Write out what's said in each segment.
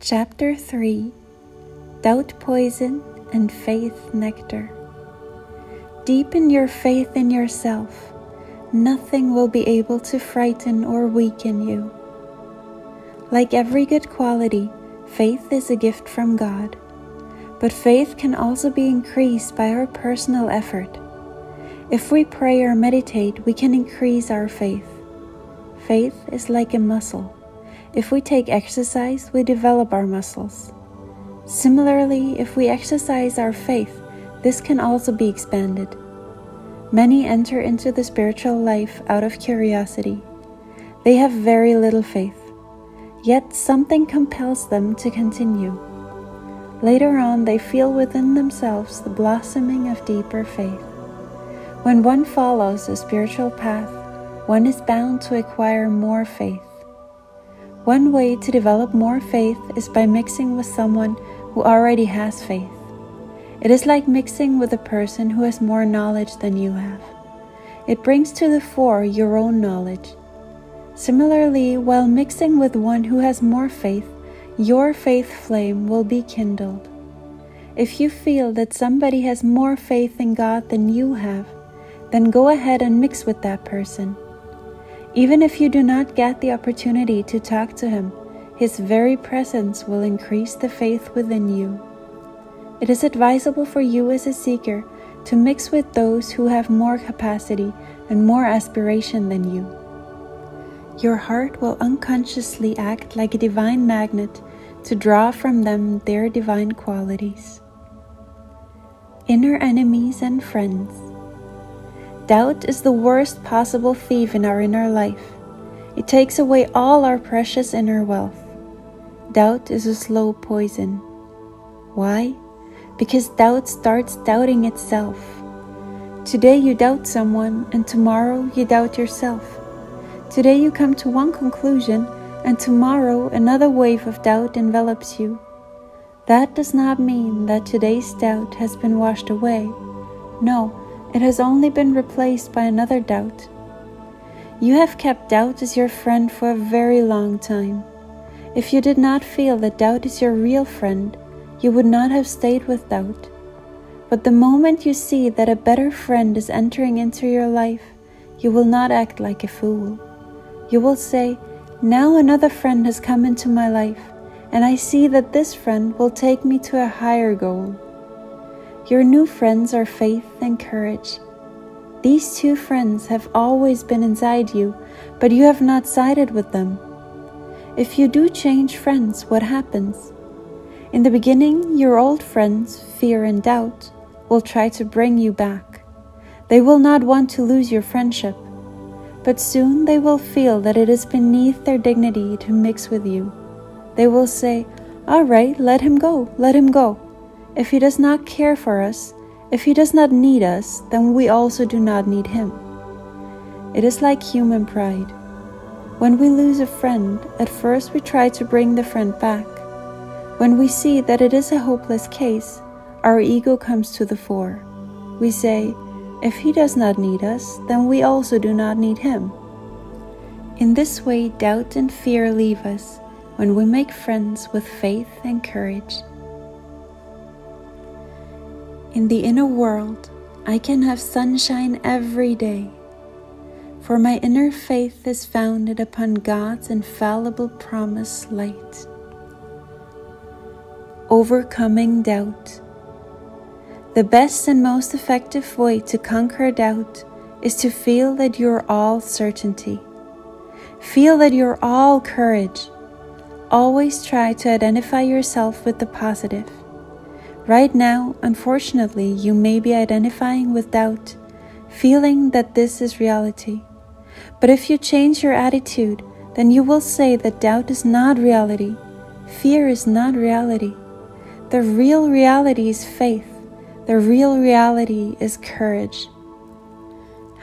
Chapter 3, Doubt Poison and Faith Nectar. Deepen your faith in yourself. Nothing will be able to frighten or weaken you. Like every good quality, faith is a gift from God. But faith can also be increased by our personal effort. If we pray or meditate, we can increase our faith. Faith is like a muscle. If we take exercise, we develop our muscles. Similarly, if we exercise our faith, this can also be expanded. Many enter into the spiritual life out of curiosity. They have very little faith. Yet something compels them to continue. Later on, they feel within themselves the blossoming of deeper faith. When one follows a spiritual path, one is bound to acquire more faith. One way to develop more faith is by mixing with someone who already has faith. It is like mixing with a person who has more knowledge than you have. It brings to the fore your own knowledge. Similarly, while mixing with one who has more faith, your faith flame will be kindled. If you feel that somebody has more faith in God than you have, then go ahead and mix with that person. Even if you do not get the opportunity to talk to him, his very presence will increase the faith within you. It is advisable for you as a seeker to mix with those who have more capacity and more aspiration than you. Your heart will unconsciously act like a divine magnet to draw from them their divine qualities. Inner enemies and friends. Doubt is the worst possible thief in our inner life. It takes away all our precious inner wealth. Doubt is a slow poison. Why? Because doubt starts doubting itself. Today you doubt someone, and tomorrow you doubt yourself. Today you come to one conclusion, and tomorrow another wave of doubt envelops you. That does not mean that today's doubt has been washed away. No. It has only been replaced by another doubt. You have kept doubt as your friend for a very long time. If you did not feel that doubt is your real friend, you would not have stayed with doubt. But the moment you see that a better friend is entering into your life, you will not act like a fool. You will say, "Now another friend has come into my life, and I see that this friend will take me to a higher goal." Your new friends are faith and courage. These two friends have always been inside you, but you have not sided with them. If you do change friends, what happens? In the beginning, your old friends, fear and doubt, will try to bring you back. They will not want to lose your friendship, but soon they will feel that it is beneath their dignity to mix with you. They will say, "All right, let him go, let him go. If he does not care for us, if he does not need us, then we also do not need him." It is like human pride. When we lose a friend, at first we try to bring the friend back. When we see that it is a hopeless case, our ego comes to the fore. We say, "If he does not need us, then we also do not need him." In this way, doubt and fear leave us when we make friends with faith and courage. In the inner world, I can have sunshine every day, for my inner faith is founded upon God's infallible promise light. Overcoming doubt. The best and most effective way to conquer doubt is to feel that you're all certainty. Feel that you're all courage. Always try to identify yourself with the positive. Right now, unfortunately, you may be identifying with doubt, feeling that this is reality. But if you change your attitude, then you will say that doubt is not reality, fear is not reality. The real reality is faith, the real reality is courage.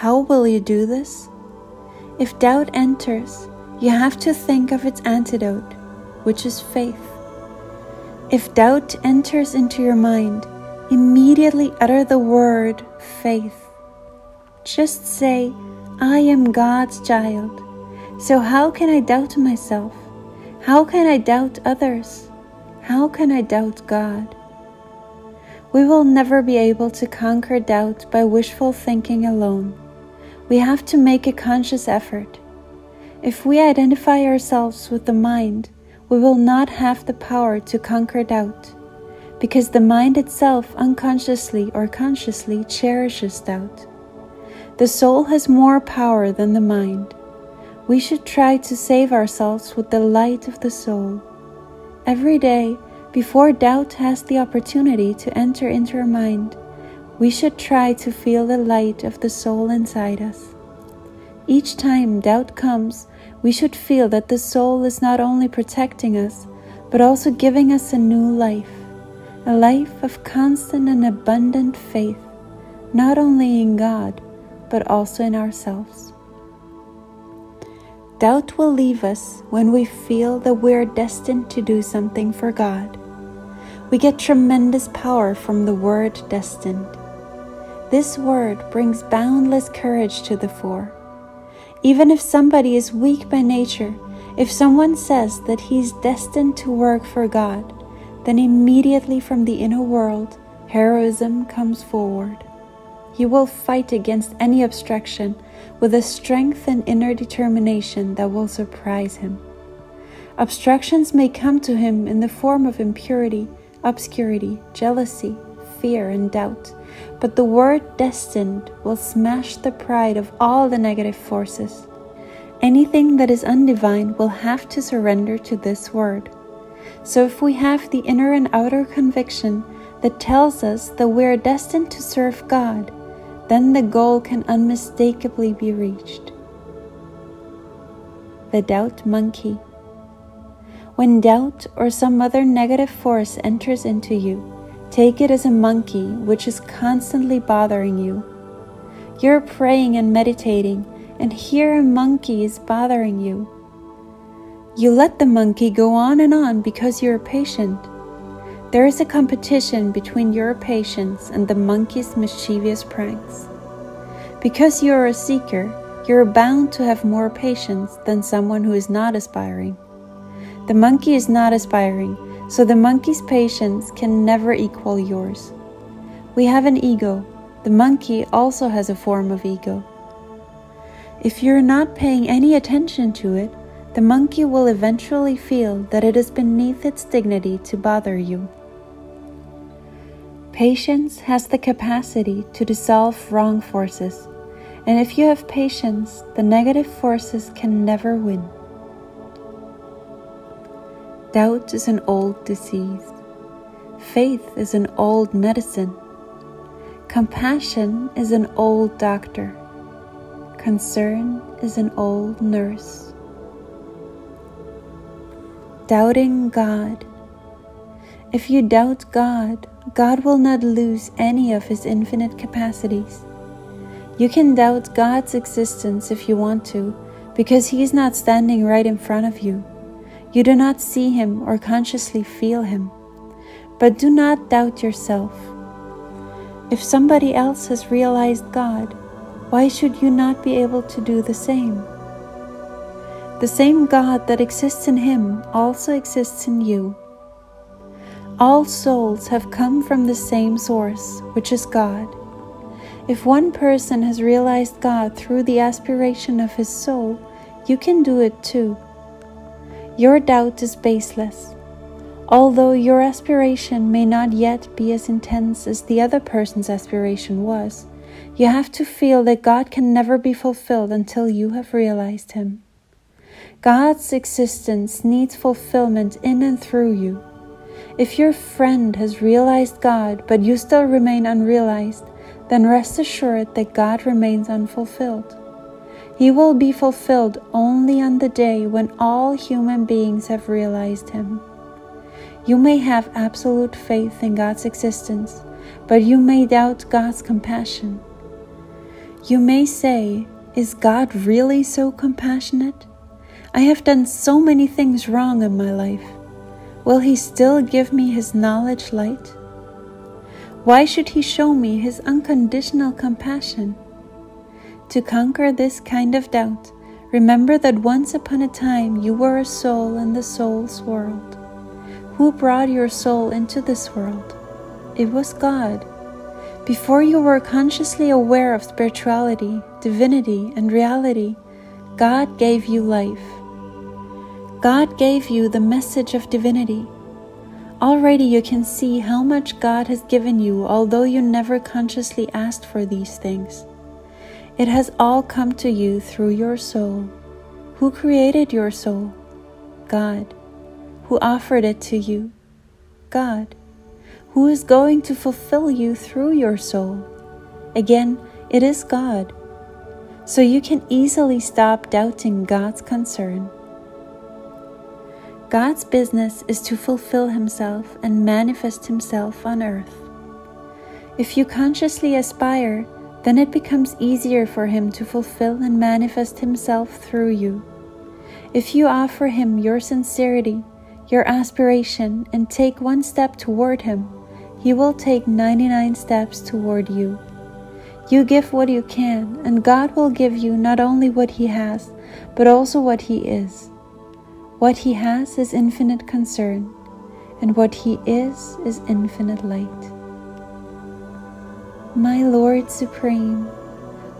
How will you do this? If doubt enters, you have to think of its antidote, which is faith. If doubt enters into your mind, immediately utter the word faith. Just say, "I am God's child. So how can I doubt myself? How can I doubt others? How can I doubt God? We will never be able to conquer doubt by wishful thinking alone. We have to make a conscious effort. If we identify ourselves with the mind, we will not have the power to conquer doubt, because the mind itself unconsciously or consciously cherishes doubt. The soul has more power than the mind. We should try to save ourselves with the light of the soul. Every day, before doubt has the opportunity to enter into our mind, we should try to feel the light of the soul inside us. Each time doubt comes, we should feel that the soul is not only protecting us, but also giving us a new life, a life of constant and abundant faith, not only in God, but also in ourselves. Doubt will leave us when we feel that we are destined to do something for God. We get tremendous power from the word destined. This word brings boundless courage to the fore. Even if somebody is weak by nature, if someone says that he is destined to work for God, then immediately from the inner world, heroism comes forward. He will fight against any obstruction with a strength and inner determination that will surprise him. Obstructions may come to him in the form of impurity, obscurity, jealousy, fear, and doubt, but the word destined will smash the pride of all the negative forces. Anything that is undivine will have to surrender to this word. So if we have the inner and outer conviction that tells us that we are destined to serve God, then the goal can unmistakably be reached. The doubt monkey. When doubt or some other negative force enters into you, take it as a monkey which is constantly bothering you. You're praying and meditating, and here a monkey is bothering you. You let the monkey go on because you're patient. There is a competition between your patience and the monkey's mischievous pranks. Because you're a seeker, you're bound to have more patience than someone who is not aspiring. The monkey is not aspiring, so the monkey's patience can never equal yours. We have an ego. The monkey also has a form of ego. If you're not paying any attention to it, the monkey will eventually feel that it is beneath its dignity to bother you. Patience has the capacity to dissolve wrong forces, and if you have patience, the negative forces can never win. Doubt is an old disease. Faith is an old medicine. Compassion is an old doctor. Concern is an old nurse. Doubting God. If you doubt God, God will not lose any of His infinite capacities. You can doubt God's existence if you want to, because He is not standing right in front of you. You do not see Him or consciously feel Him, but do not doubt yourself. If somebody else has realized God, why should you not be able to do the same? The same God that exists in Him also exists in you. All souls have come from the same source, which is God. If one person has realized God through the aspiration of his soul, you can do it too. Your doubt is baseless. Although your aspiration may not yet be as intense as the other person's aspiration was, you have to feel that God can never be fulfilled until you have realized Him. God's existence needs fulfillment in and through you. If your friend has realized God, but you still remain unrealized, then rest assured that God remains unfulfilled. He will be fulfilled only on the day when all human beings have realized Him. You may have absolute faith in God's existence, but you may doubt God's compassion. You may say, "Is God really so compassionate? I have done so many things wrong in my life. Will He still give me His knowledge light? Why should He show me His unconditional compassion?" To conquer this kind of doubt, remember that once upon a time you were a soul in the soul's world, Who brought your soul into this world? It was God. Before you were consciously aware of spirituality, divinity, and reality, God gave you life. God gave you the message of divinity. Already you can see how much God has given you, although you never consciously asked for these things. It has all come to you through your soul. Who created your soul? God. Who offered it to you? God. Who is going to fulfill you through your soul? Again, it is God. So you can easily stop doubting God's concern. God's business is to fulfill himself and manifest himself on earth. If you consciously aspire, then it becomes easier for him to fulfill and manifest himself through you. If you offer him your sincerity, your aspiration, and take one step toward him, he will take 99 steps toward you. You give what you can, and God will give you not only what he has, but also what he is. What he has is infinite concern, and what he is infinite light. My Lord Supreme,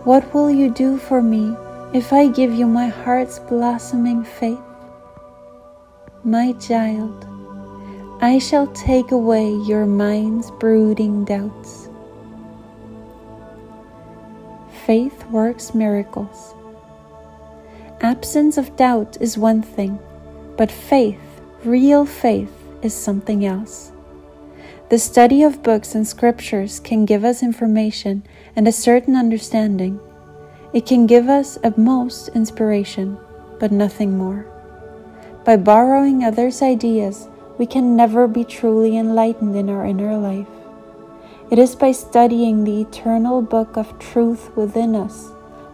what will you do for me if I give you my heart's blossoming faith? My child, I shall take away your mind's brooding doubts. Faith works miracles. Absence of doubt is one thing. But faith, real faith, is something else. The study of books and scriptures can give us information and a certain understanding. It can give us, at most, inspiration, but nothing more. By borrowing others' ideas, we can never be truly enlightened in our inner life. It is by studying the eternal book of truth within us,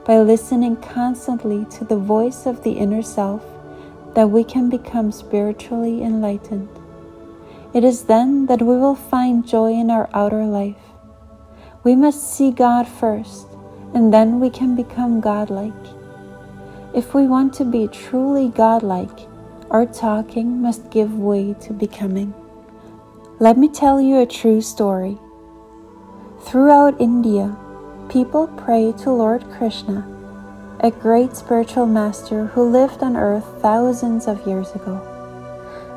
by listening constantly to the voice of the inner self, that we can become spiritually enlightened. It is then that we will find joy in our outer life. We must see God first, and then we can become godlike. If we want to be truly godlike, our talking must give way to becoming. Let me tell you a true story. Throughout India, people pray to Lord Krishna, a great spiritual master who lived on earth thousands of years ago.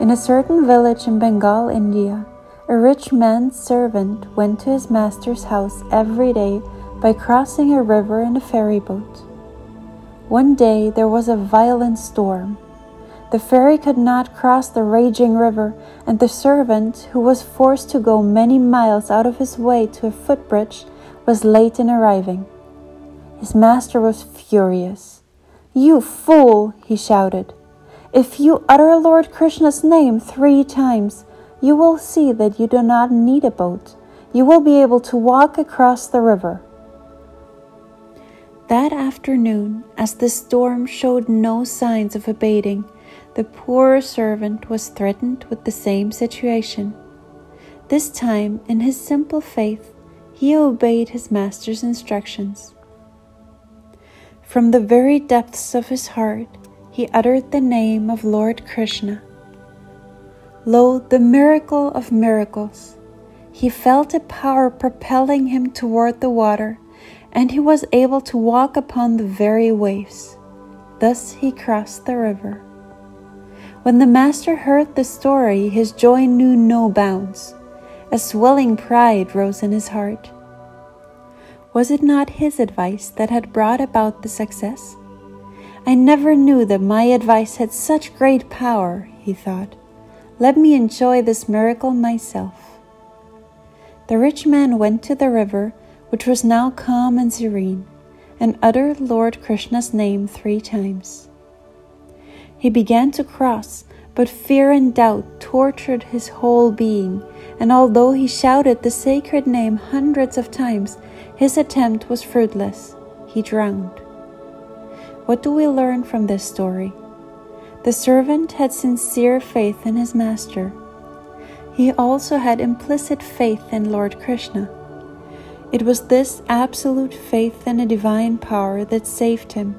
In a certain village in Bengal, India, a rich man's servant went to his master's house every day by crossing a river in a ferry boat. One day there was a violent storm. The ferry could not cross the raging river, and the servant, who was forced to go many miles out of his way to a footbridge, was late in arriving. His master was furious. "You fool," he shouted. "If you utter Lord Krishna's name 3 times, you will see that you do not need a boat. You will be able to walk across the river." That afternoon, as the storm showed no signs of abating, the poor servant was threatened with the same situation. This time, in his simple faith, he obeyed his master's instructions. From the very depths of his heart, he uttered the name of Lord Krishna. Lo, the miracle of miracles! He felt a power propelling him toward the water, and he was able to walk upon the very waves. Thus he crossed the river. When the master heard the story, his joy knew no bounds. A swelling pride rose in his heart. Was it not his advice that had brought about the success? "I never knew that my advice had such great power," he thought. "Let me enjoy this miracle myself." The rich man went to the river, which was now calm and serene, and uttered Lord Krishna's name 3 times. He began to cross, but fear and doubt tortured his whole being, and although he shouted the sacred name hundreds of times, his attempt was fruitless. He drowned. What do we learn from this story? The servant had sincere faith in his master. He also had implicit faith in Lord Krishna. It was this absolute faith in a divine power that saved him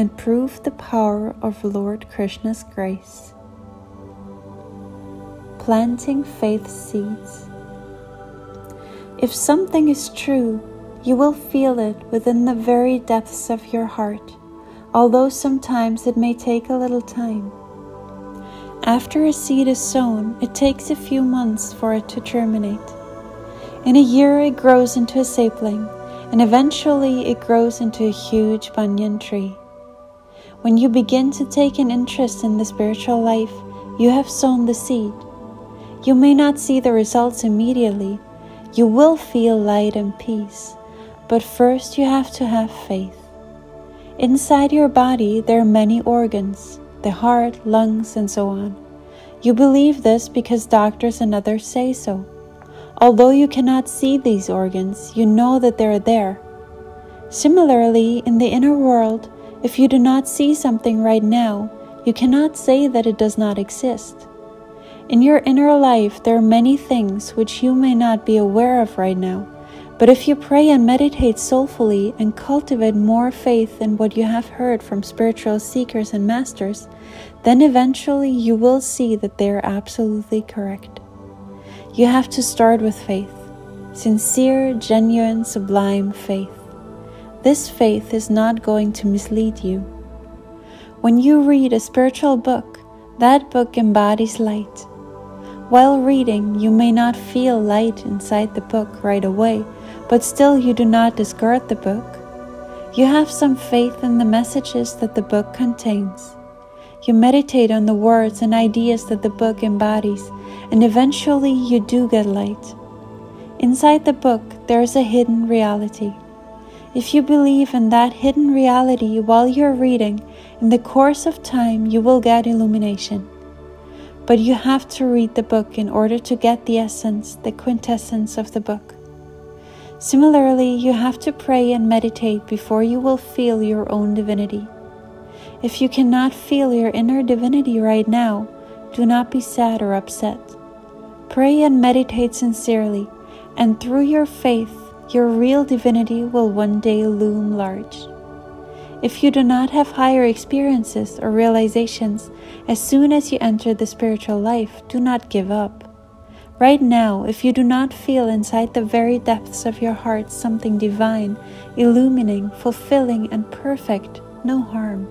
and proved the power of Lord Krishna's grace. planting faith seeds. If something is true, you will feel it within the very depths of your heart, although sometimes it may take a little time. After a seed is sown, it takes a few months for it to germinate. In a year it grows into a sapling, and eventually it grows into a huge banyan tree. When you begin to take an interest in the spiritual life, you have sown the seed. You may not see the results immediately. You will feel light and peace, but first you have to have faith. Inside your body there are many organs, the heart, lungs, and so on. You believe this because doctors and others say so. Although you cannot see these organs, you know that they are there. Similarly, in the inner world, if you do not see something right now, you cannot say that it does not exist. In your inner life, there are many things which you may not be aware of right now, but if you pray and meditate soulfully and cultivate more faith in what you have heard from spiritual seekers and masters, then eventually you will see that they are absolutely correct. You have to start with faith, sincere, genuine, sublime faith. This faith is not going to mislead you. When you read a spiritual book, that book embodies light. While reading, you may not feel light inside the book right away, but still you do not discard the book. You have some faith in the messages that the book contains. You meditate on the words and ideas that the book embodies, and eventually you do get light. Inside the book, there is a hidden reality. If you believe in that hidden reality while you're reading, in the course of time you will get illumination. But you have to read the book in order to get the essence, the quintessence of the book. Similarly, you have to pray and meditate before you will feel your own divinity. If you cannot feel your inner divinity right now, do not be sad or upset. Pray and meditate sincerely, and through your faith, your real divinity will one day loom large. If you do not have higher experiences or realizations, as soon as you enter the spiritual life, do not give up. Right now, if you do not feel inside the very depths of your heart something divine, illumining, fulfilling, and perfect, no harm.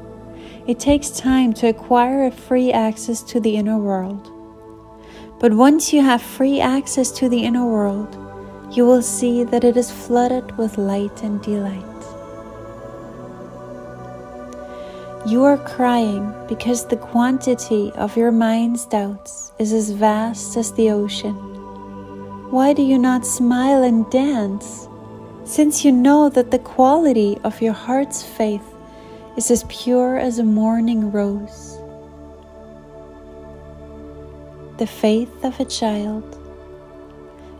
It takes time to acquire a free access to the inner world. But once you have free access to the inner world, you will see that it is flooded with light and delight. You are crying because the quantity of your mind's doubts is as vast as the ocean. Why do you not smile and dance? Since you know that the quality of your heart's faith is as pure as a morning rose. The faith of a child.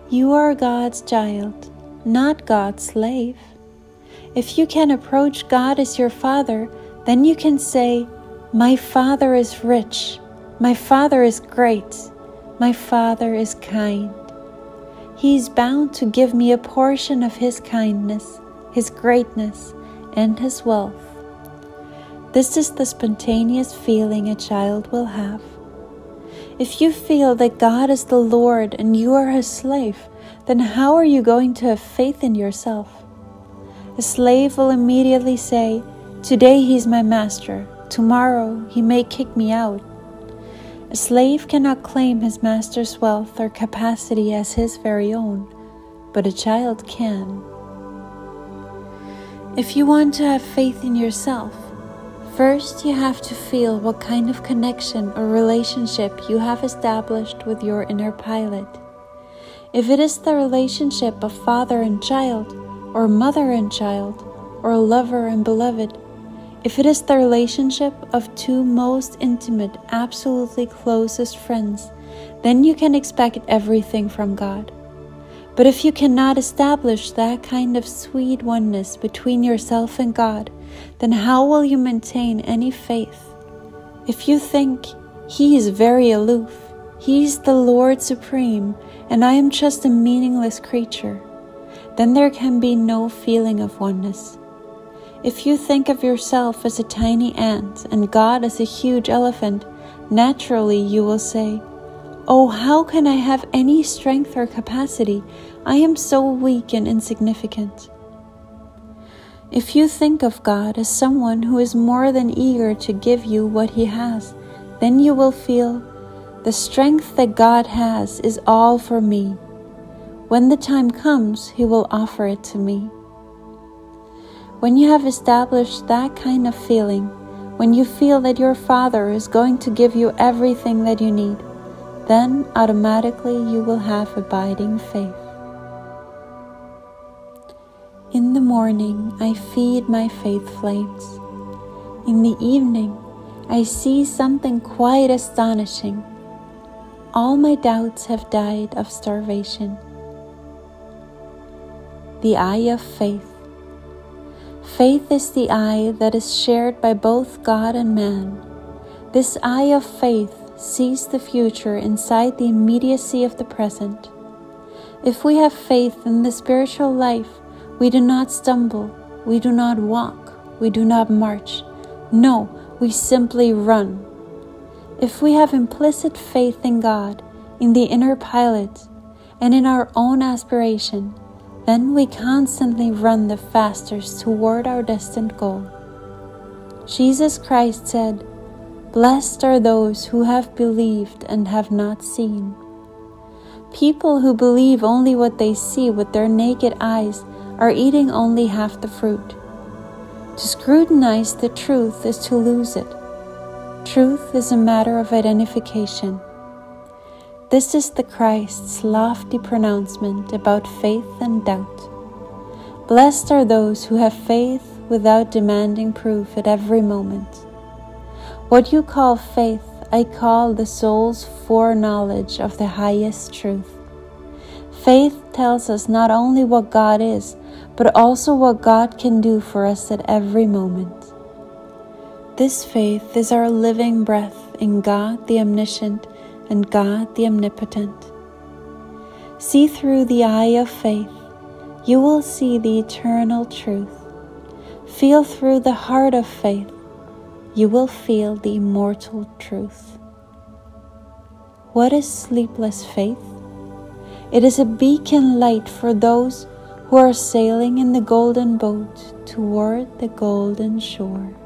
You are God's child, not God's slave. If you can approach God as your Father, then you can say, "My Father is rich, my Father is great, my Father is kind. He is bound to give me a portion of His kindness, His greatness, and His wealth." This is the spontaneous feeling a child will have. If you feel that God is the Lord and you are His slave, then how are you going to have faith in yourself? A slave will immediately say, "Today He is my master, tomorrow He may kick me out." A slave cannot claim his master's wealth or capacity as his very own, but a child can. If you want to have faith in yourself, first, you have to feel what kind of connection or relationship you have established with your inner pilot. If it is the relationship of father and child, or mother and child, or lover and beloved, if it is the relationship of two most intimate, absolutely closest friends, then you can expect everything from God. But if you cannot establish that kind of sweet oneness between yourself and God, then how will you maintain any faith? If you think, "He is very aloof, He is the Lord Supreme, and I am just a meaningless creature," then there can be no feeling of oneness. If you think of yourself as a tiny ant and God as a huge elephant, naturally you will say, Oh, how can I have any strength or capacity? I am so weak and insignificant. If you think of God as someone who is more than eager to give you what He has, then you will feel, the strength that God has is all for me. When the time comes, He will offer it to me. When you have established that kind of feeling, when you feel that your Father is going to give you everything that you need, then automatically you will have abiding faith. In the morning, I feed my faith flames. In the evening, I see something quite astonishing. All my doubts have died of starvation. The eye of faith. Faith is the eye that is shared by both God and man. This eye of faith sees the future inside the immediacy of the present. If we have faith in the spiritual life, we do not stumble, we do not walk, we do not march. No, we simply run. If we have implicit faith in God, in the inner pilot, and in our own aspiration, then we constantly run the fastest toward our destined goal. Jesus Christ said, "Blessed are those who have believed and have not seen." People who believe only what they see with their naked eyes are eating only half the fruit. To scrutinize the truth is to lose it. Truth is a matter of identification. This is the Christ's lofty pronouncement about faith and doubt. Blessed are those who have faith without demanding proof at every moment. What you call faith, I call the soul's foreknowledge of the highest truth. Faith tells us not only what God is, but also what God can do for us at every moment. This faith is our living breath in God the Omniscient and God the Omnipotent. See through the eye of faith, you will see the eternal truth. Feel through the heart of faith, you will feel the immortal truth. What is sleepless faith? It is a beacon light for those who are sailing in the golden boat toward the golden shore.